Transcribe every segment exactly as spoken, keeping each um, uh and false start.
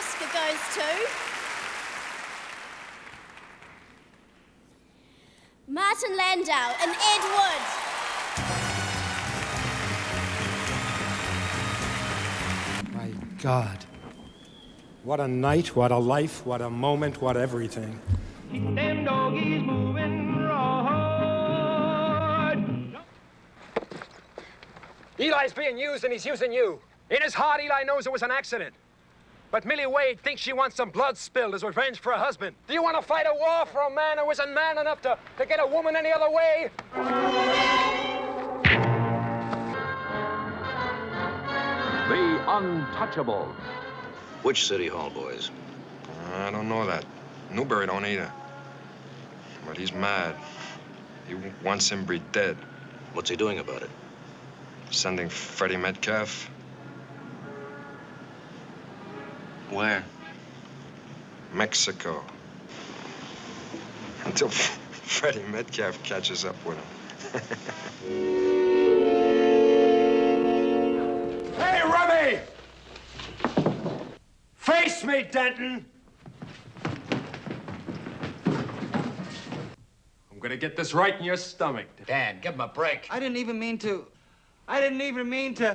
Oscar goes to Martin Landau and Ed Wood. God, what a night, what a life, what a moment, what everything. Keep them doggies moving right. Eli's being used and he's using you. In his heart, Eli knows it was an accident. But Millie Wade thinks she wants some blood spilled as revenge for her husband. Do you want to fight a war for a man who isn't man enough to, to get a woman any other way? The Untouchables. Which City Hall, boys? I don't know that. Newberry don't either. But he's mad. He wants Embry dead. What's he doing about it? Sending Freddie Metcalf. Where? Mexico. Until Freddie Metcalf catches up with him. Hey, Rummy! Face me, Denton! I'm gonna get this right in your stomach. Dad, give him a break. I didn't even mean to. I didn't even mean to.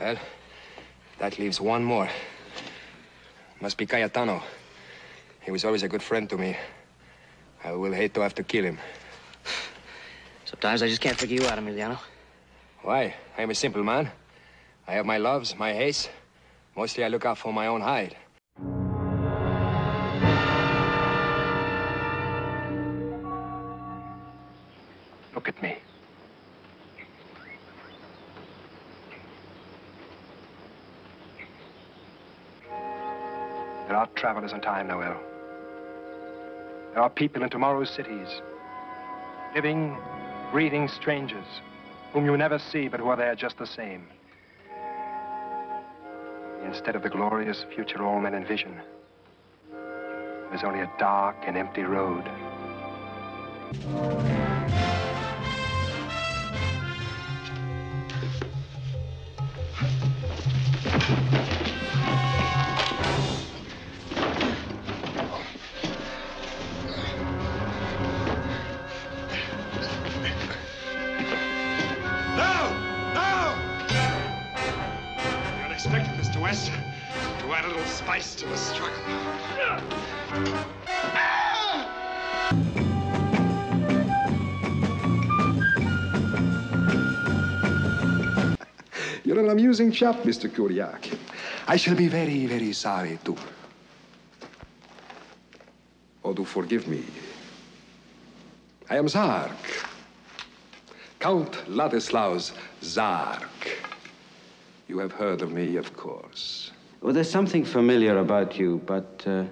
Well, that leaves one more. Must be Cayetano. He was always a good friend to me. I will hate to have to kill him. Sometimes I just can't figure you out, Emiliano. Why? I'm a simple man. I have my loves, my hates. Mostly I look out for my own hide. Look at me. There are travelers in time, Noel. There are people in tomorrow's cities, living, breathing strangers, whom you never see, but who are there just the same. Instead of the glorious future all men envision, there's only a dark and empty road. Spice to the struggle. You're an amusing chap, Mister Kuryakin. I shall be very, very sorry to... Oh, do forgive me. I am Zark. Count Ladislaus Zark. You have heard of me, of course. Well, there's something familiar about you, but uh,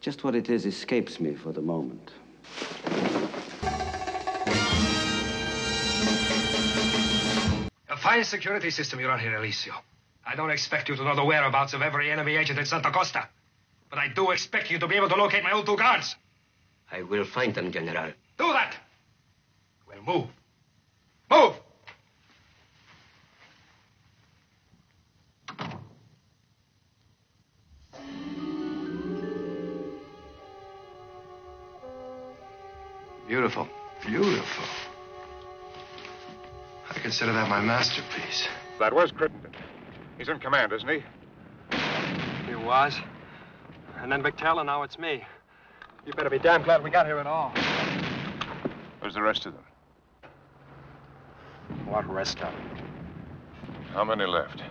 just what it is escapes me for the moment. The finest security system you run here, Alicio. I don't expect you to know the whereabouts of every enemy agent in Santa Costa, but I do expect you to be able to locate my old two guards. I will find them, General. Do that! Well, move. Move! Beautiful. Beautiful. I consider that my masterpiece. That was Crittenden. He's in command, isn't he? He was. And then McTella, now it's me. You better be damn glad we got here at all. Where's the rest of them? What rest of them? How many left?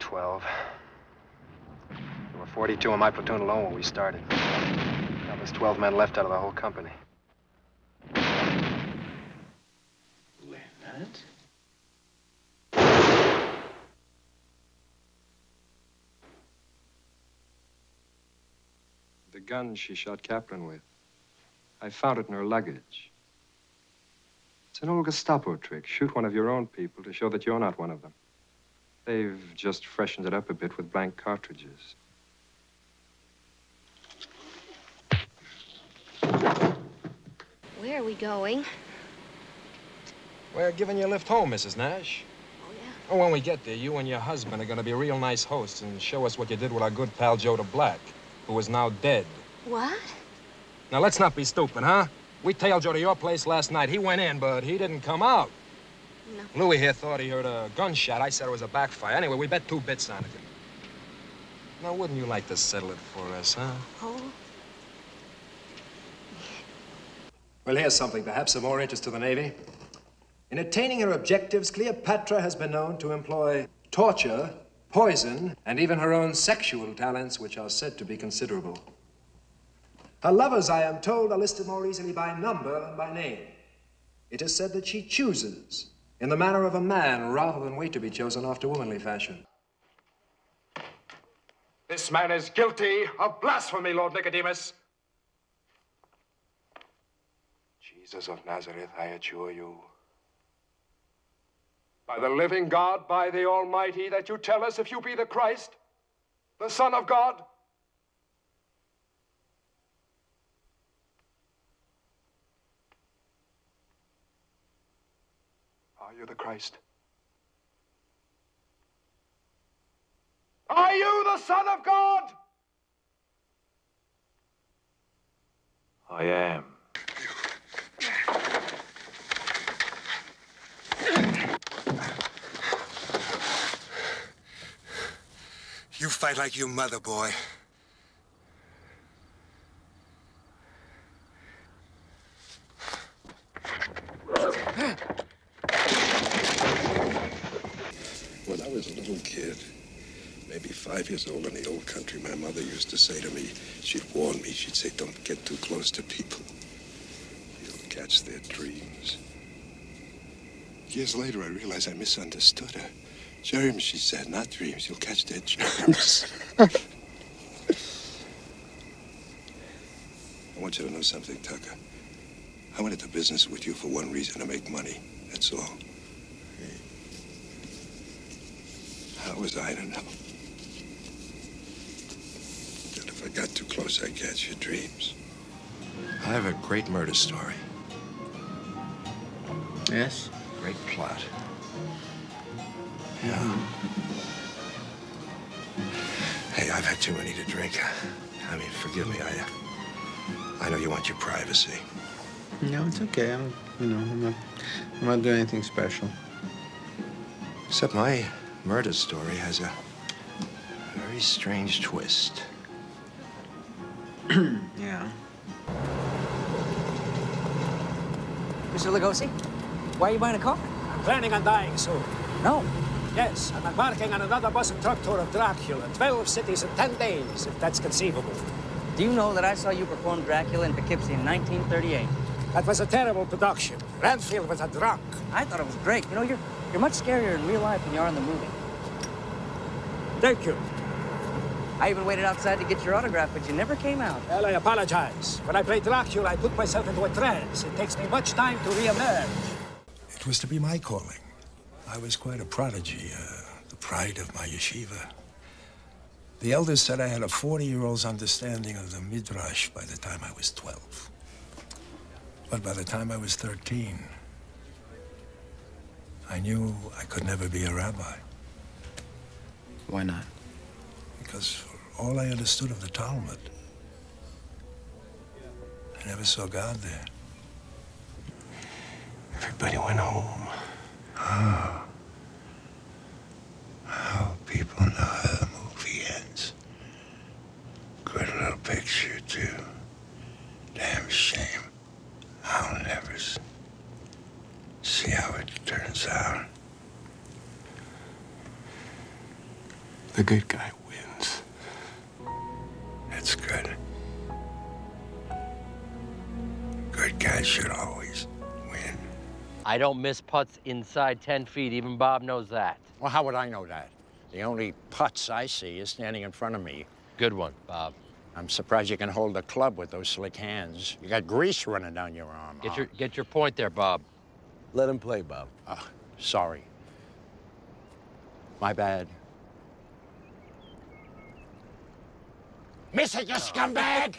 Twelve. There were forty-two in my platoon alone when we started. There's twelve men left out of the whole company. Leonard? The gun she shot Kaplan with, I found it in her luggage. It's an old Gestapo trick. Shoot one of your own people to show that you're not one of them. They've just freshened it up a bit with blank cartridges. Where are we going? We're giving you a lift home, Missus Nash. Oh, yeah? Oh, when we get there, you and your husband are going to be real nice hosts and show us what you did with our good pal, Joe de Black, who is now dead. What? Now, let's not be stupid, huh? We tailed Joe to your place last night. He went in, but he didn't come out. No. Louie here thought he heard a gunshot. I said it was a backfire. Anyway, we bet two bits on it. Now, wouldn't you like to settle it for us, huh? Oh. Well, here's something perhaps of more interest to the Navy. In attaining her objectives, Cleopatra has been known to employ torture, poison, and even her own sexual talents, which are said to be considerable. Her lovers, I am told, are listed more easily by number than by name. It is said that she chooses in the manner of a man rather than wait to be chosen after womanly fashion. This man is guilty of blasphemy, Lord Nicodemus. Jesus of Nazareth, I adjure you, by the living God, by the Almighty, that you tell us if you be the Christ, the Son of God. Are you the Christ? Are you the Son of God? I am. You fight like your mother, boy. When I was a little kid, maybe five years old in the old country, my mother used to say to me, she'd warn me, she'd say, don't get too close to people. You'll catch their dreams. Years later, I realized I misunderstood her. Germs, she said, not dreams. You'll catch their germs. I want you to know something, Tucker. I went into business with you for one reason, to make money. That's all. How was I to know? That if I got too close, I'd catch your dreams. I have a great murder story. Yes? Great plot. Yeah. Hey, I've had too many to drink. I mean, forgive me. I, I know you want your privacy. No, it's okay. I'm, you know, I'm not, I'm not doing anything special. Except my murder story has a very strange twist. Yeah. Mister Lugosi, why are you buying a car? I'm planning on dying soon. No. Yes, I'm embarking on another bus and truck tour of Dracula, twelve cities in ten days, if that's conceivable. Do you know that I saw you perform Dracula in Poughkeepsie in nineteen thirty-eight? That was a terrible production. Ransfield was a drunk. I thought it was great. You know, you're, you're much scarier in real life than you are in the movie. Thank you. I even waited outside to get your autograph, but you never came out. Well, I apologize. When I played Dracula, I put myself into a trance. It takes me much time to reemerge. It was to be my calling. I was quite a prodigy, uh, the pride of my yeshiva. The elders said I had a forty-year-old's understanding of the Midrash by the time I was twelve. But by the time I was thirteen, I knew I could never be a rabbi. Why not? Because for all I understood of the Talmud, I never saw God there. Everybody went home. Oh. How people know how the movie ends. Good little picture, too. Damn shame. I'll never see how it turns out. The good guy wins. That's good. Good guys should always. I don't miss putts inside ten feet. Even Bob knows that. Well, how would I know that? The only putts I see is standing in front of me. Good one, Bob. I'm surprised you can hold a club with those slick hands. You got grease running down your arm. Get, oh. your, get your point there, Bob. Let him play, Bob. Uh, sorry. My bad. Miss it, you scumbag!